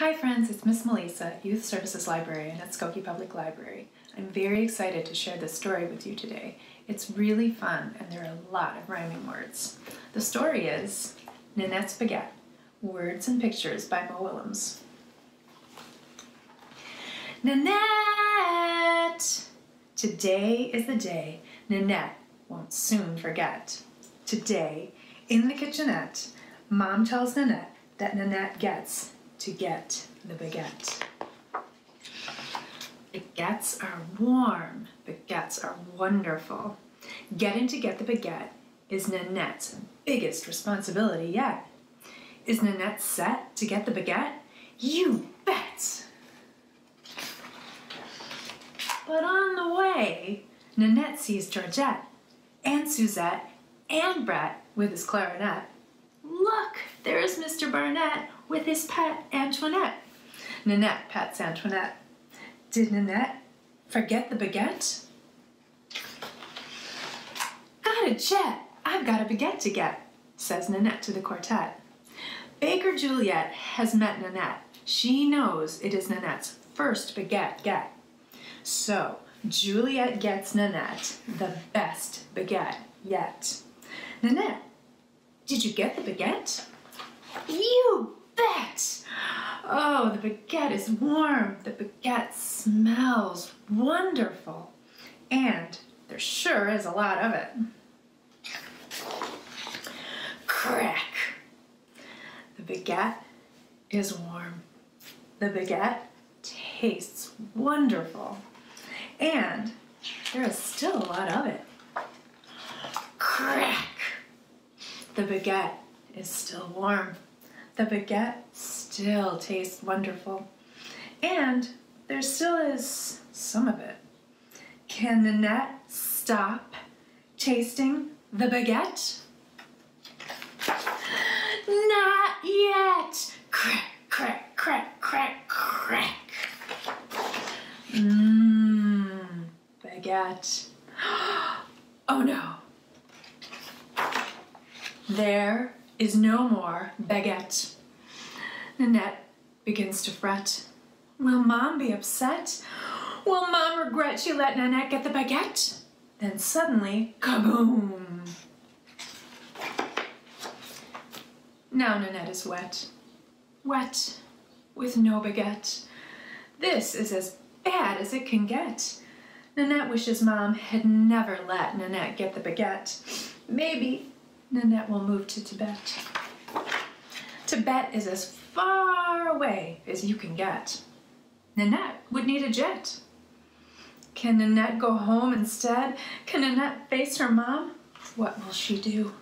Hi friends, it's Miss Melissa, Youth Services Librarian at Skokie Public Library. I'm very excited to share this story with you today. It's really fun and there are a lot of rhyming words. The story is Nanette's Baguette, Words and Pictures by Mo Willems. Nanette! Today is the day Nanette won't soon forget. Today, in the kitchenette, Mom tells Nanette that Nanette gets to get the baguette. Baguettes are warm. Baguettes are wonderful. Getting to get the baguette is Nanette's biggest responsibility yet. Is Nanette set to get the baguette? You bet! But on the way, Nanette sees Georgette and Suzette and Brett with his clarinet. Look, there is Mr. Barnett with his pet Antoinette. Nanette pets Antoinette. Did Nanette forget the baguette? Got a jet, I've got a baguette to get, says Nanette to the quartet. Baker Juliet has met Nanette. She knows it is Nanette's first baguette get. So Juliet gets Nanette the best baguette yet. Nanette, did you get the baguette? You bet! Oh, the baguette is warm. The baguette smells wonderful. And there sure is a lot of it. Crack! The baguette is warm. The baguette tastes wonderful. And there is still a lot of it. Crack! The baguette is still warm. The baguette still tastes wonderful. And there still is some of it. Can Nanette stop tasting the baguette? Not yet! Crack, crack, crack, crack, crack. Baguette. Oh no. There is no more baguette. Nanette begins to fret. Will Mom be upset? Will Mom regret she let Nanette get the baguette? Then suddenly, kaboom! Now Nanette is wet. Wet with no baguette. This is as bad as it can get. Nanette wishes Mom had never let Nanette get the baguette. Maybe Nanette will move to Tibet. Tibet is as far away as you can get. Nanette would need a jet. Can Nanette go home instead? Can Nanette face her mom? What will she do?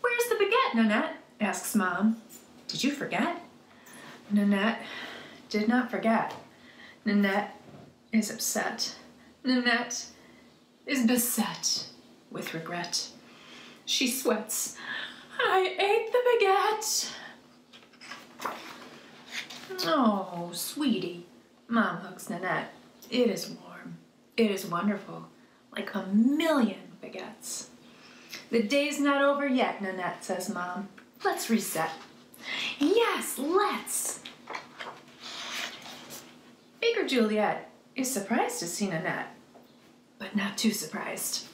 Where's the baguette, Nanette? Asks Mom. Did you forget? Nanette did not forget. Nanette is upset. Nanette is beset with regret. She sweats. I ate the baguette. Oh, sweetie. Mom hugs Nanette. It is warm. It is wonderful. Like a million baguettes. The day's not over yet, Nanette, says Mom. Let's reset. Yes, let's. Baker Juliet is surprised to see Nanette, but not too surprised.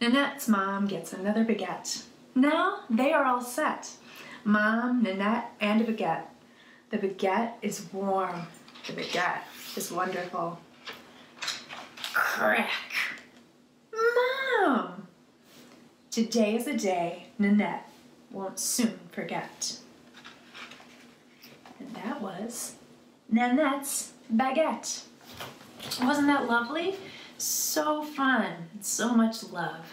Nanette's mom gets another baguette. Now they are all set. Mom, Nanette, and a baguette. The baguette is warm. The baguette is wonderful. Crack! Mom! Today is a day Nanette won't soon forget. And that was Nanette's Baguette. Wasn't that lovely? So fun, so much love.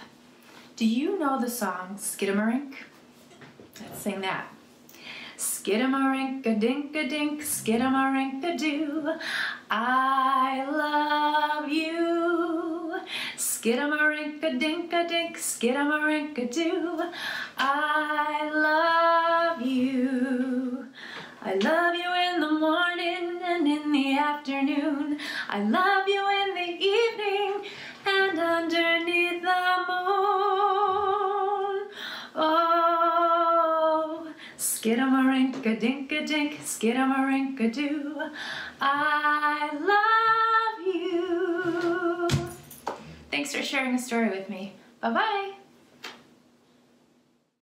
Do you know the song Skidamarink? Let's sing that. Skidamarink-a-dink-a-dink, skidamarink-a-doo, I love you. Skidamarink-a-dink-a-dink, skidamarink-a-doo, I love you. I love you in the morning and in the afternoon. I love you in the evening and underneath the moon. Oh, Skidamarink-a-dink-a-dink, skidamarink-a-doo, I love you. Thanks for sharing a story with me. Bye-bye.